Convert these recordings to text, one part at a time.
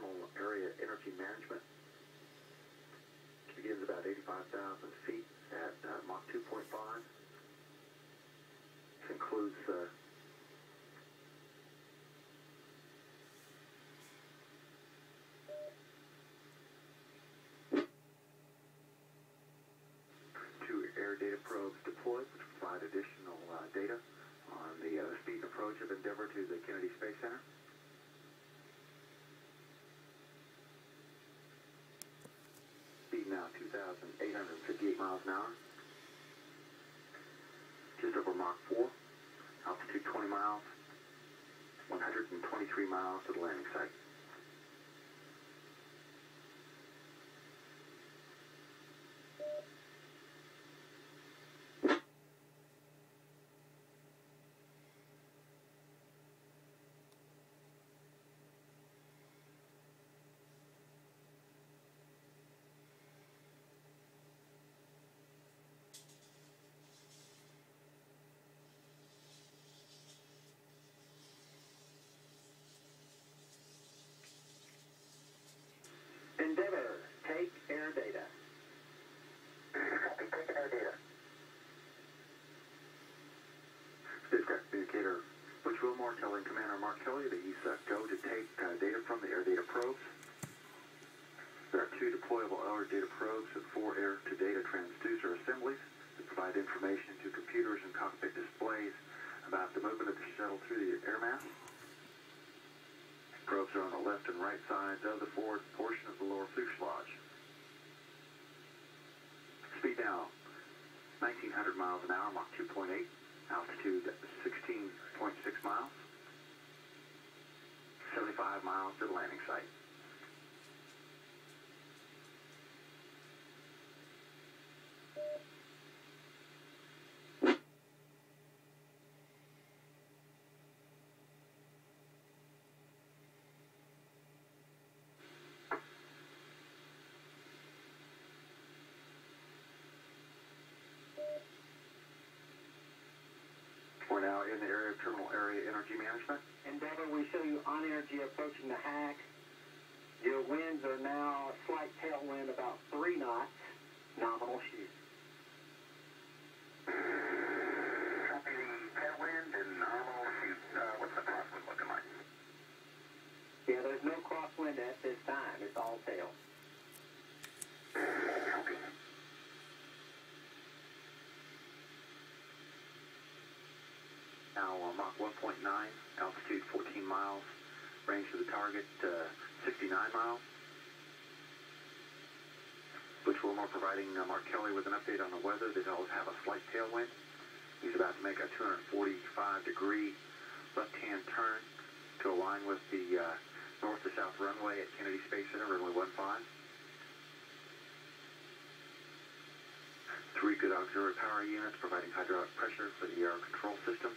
thermal area energy management. It begins about 85,000 feet at Mach 2.5. This includes two air data probes deployed, which provide additional data on the speed and approach of Endeavour to the Kennedy Space Center. Speed now 2,858 miles an hour. Just over Mach 4, altitude 20 miles, 123 miles to the landing site. Endeavour, take air data. Copy, take air data. Spacecraft communicator Butch Wilmore telling Commander Mark Kelly that he's go to take data from the air data probes. There are two deployable air data probes and four air to data transducer assemblies that provide information to computers and cockpit displays about the movement of the shuttle through the air mass. Probes are on the left and right sides of the forward portion of the lower fuselage. Speed now 1,900 miles an hour, Mach 2.8, altitude 16.6 miles, 75 miles to the landing site. We're now in the area of terminal area energy management. Endeavour, we show you on energy approaching the hack. Your winds are now a slight tailwind, about 3 knots, nominal sheet. Copy the tailwind and nominal sheet. What's the crosswind looking like? Yeah, there's no crosswind at this time. It's all tail. Copy. Now Mach 1.9, altitude 14 miles, range to the target 69 miles. Butch Wilmore providing Mark Kelly with an update on the weather. They always have a slight tailwind. He's about to make a 245-degree left-hand turn to align with the north to south runway at Kennedy Space Center, runway 15. Three good auxiliary power units providing hydraulic pressure for the air control systems.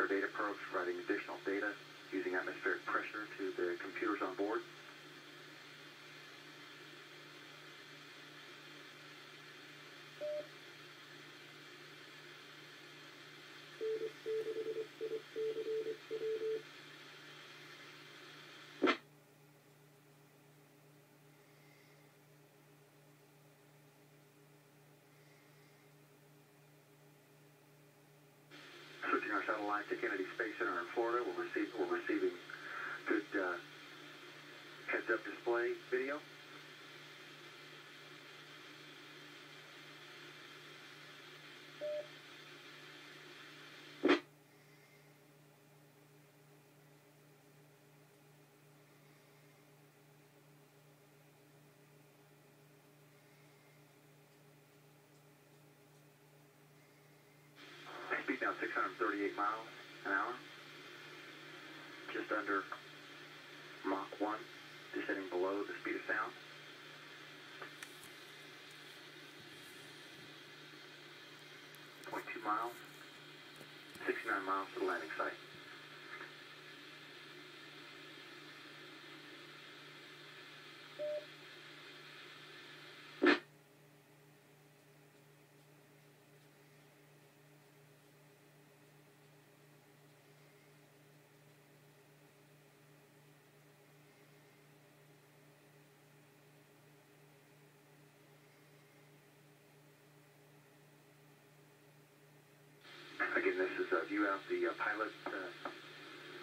Air data probes providing additional data using atmospheric pressure to the computers on board. Switching our satellite to Kennedy Space Center in Florida, we're receiving good heads-up display video. Speed now 638 miles an hour, just under Mach 1, descending below the speed of sound. .2 miles, 69 miles to the landing site. you have the pilot,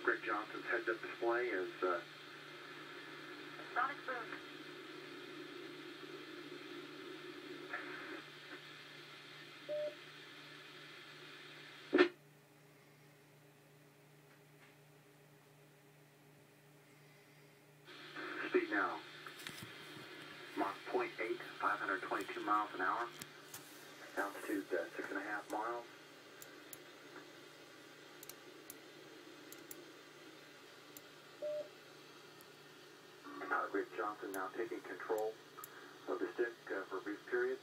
Rick Johnson's heads-up display is... Sonic boom. Speed now. Mach 0.8, 522 miles an hour. Altitude 6.5 miles. Rick Johnson now taking control of the stick for a brief period.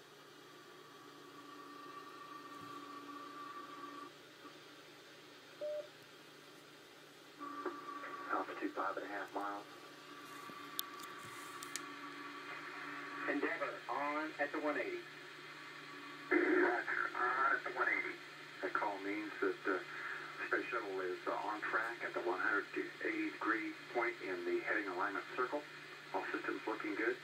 Altitude 5.5 miles. Endeavour on at the 180. Roger, on at the 180. That call means that the Space Shuttle is on track at the 180-degree point in the heading alignment circle. All systems looking good.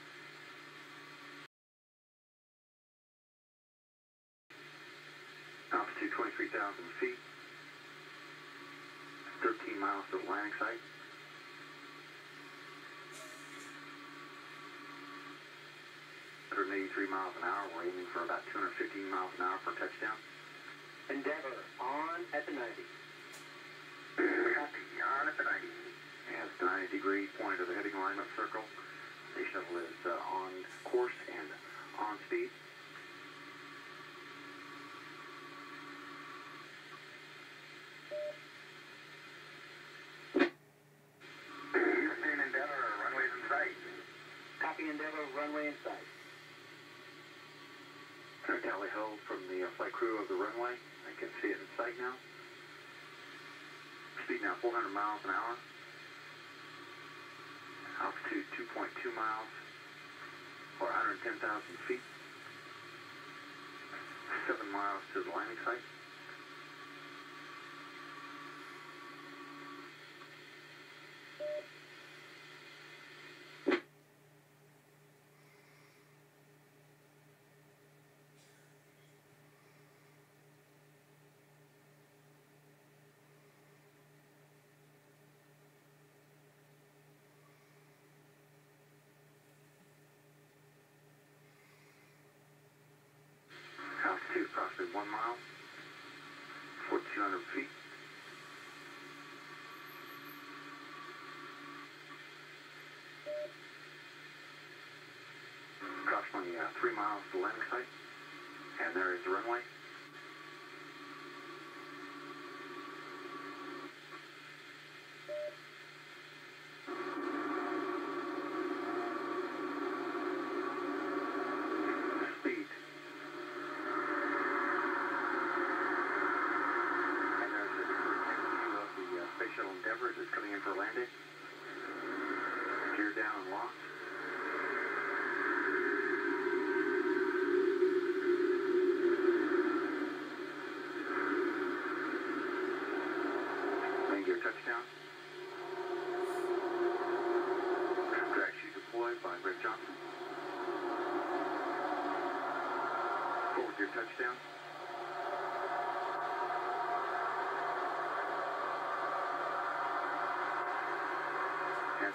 Altitude 23,000 feet. 13 miles to the landing site. At 183 miles an hour, we're aiming for about 215 miles an hour for touchdown. Endeavour on at the 90. Copy, on at the 90. And it's 90-degree point of the heading alignment circle. The shuttle is on course and on speed. Houston, Endeavour, runway's in sight. Copy, Endeavour, runway in sight. Tally ho from the flight crew of the runway. I can see it in sight now. Speed now 400 miles an hour. Altitude 2.2 miles or 110,000 feet. 7 miles to the landing site. Approximately 1 mile, 4,200 feet. Approximately 3 miles to the landing site, and there is the runway. Endeavour is coming in for landing. Gear down and locked. Landing gear touchdown. Drag chute deployed by Rick Johnson. Forward gear touchdown.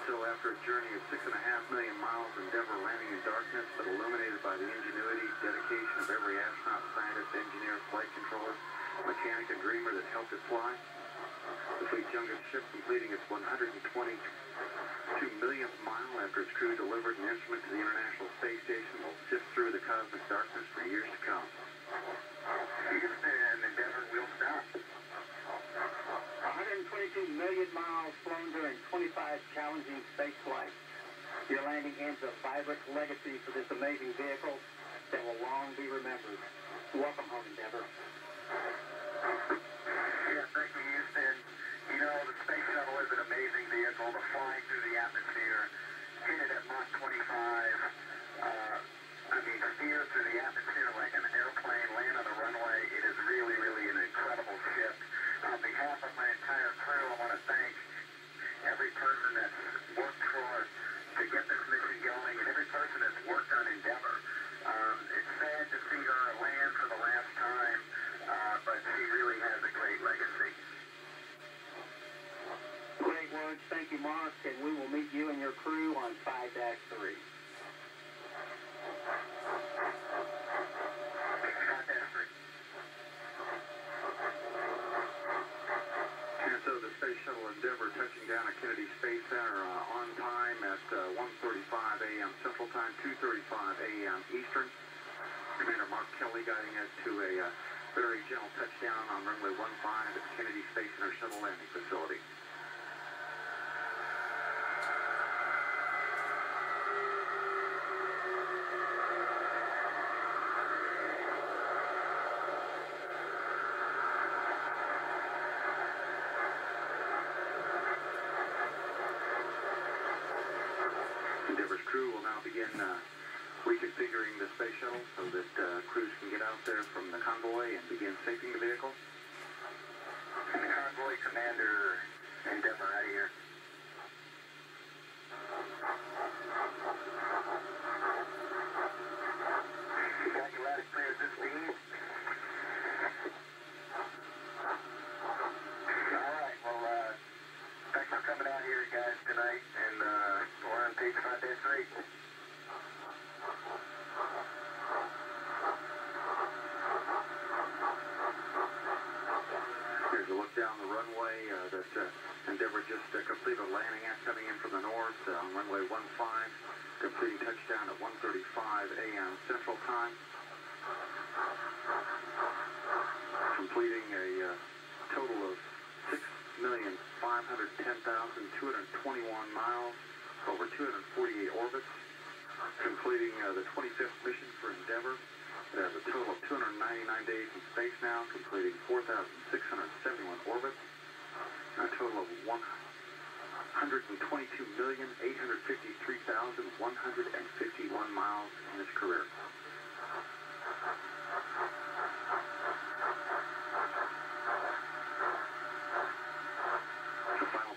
So after a journey of 6.5 million miles, Endeavour landing in darkness, but illuminated by the ingenuity, dedication of every astronaut, scientist, engineer, flight controller, mechanic, and dreamer that helped it fly. The fleet youngest ship completing its 122 millionth mile after its crew delivered an instrument to the International Space Station will sift through the cosmic darkness for years to come. And Endeavour will stop. 122 million miles flown during 25 challenging space flights. Your landing ends a vibrant legacy for this amazing vehicle that will long be remembered. Welcome home, Endeavour. Yeah, thank you, Houston. You know, the Space Shuttle is an amazing vehicle to fly through the atmosphere, hit it at Mach 25, steer through the atmosphere like an airplane, land on the runway. It is really, really an incredible ship. On behalf of my entire crew, I want to thank every person that's worked for us to get this mission going and every person that's worked on Endeavour. It's sad to see her land for the last time, but she really has a great legacy. 15-3. And so the Space Shuttle Endeavour touching down at Kennedy Space Center on time at 1:35 a.m. Central Time, 2:35 a.m. Eastern. Commander Mark Kelly guiding us to a very gentle touchdown on runway 15 at the Kennedy Space Center Shuttle Landing Facility. Endeavour's crew will now begin reconfiguring the space shuttle so that crews can get out there from the convoy and begin safing the vehicle. Convoy commander Endeavour out of here. You got your last clear at this beam? All right, well, thanks for coming out here, guys, tonight, and we're on page 5-8. Here's a look down the runway that Endeavour just completed a landing at coming in from the north on runway 15, completing touchdown at 1:35 a.m. Central Time, completing a total of 6,510,221 miles over 248 orbits, completing the 25th mission for Endeavour. It has a total of 299 days in space now, completing 4,671 orbits, and a total of 122,853,151 miles in its career.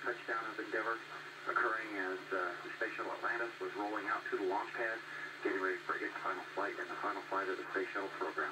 Touchdown of Endeavour occurring as the Space Shuttle Atlantis was rolling out to the launch pad, getting ready for its final flight and the final flight of the Space Shuttle program.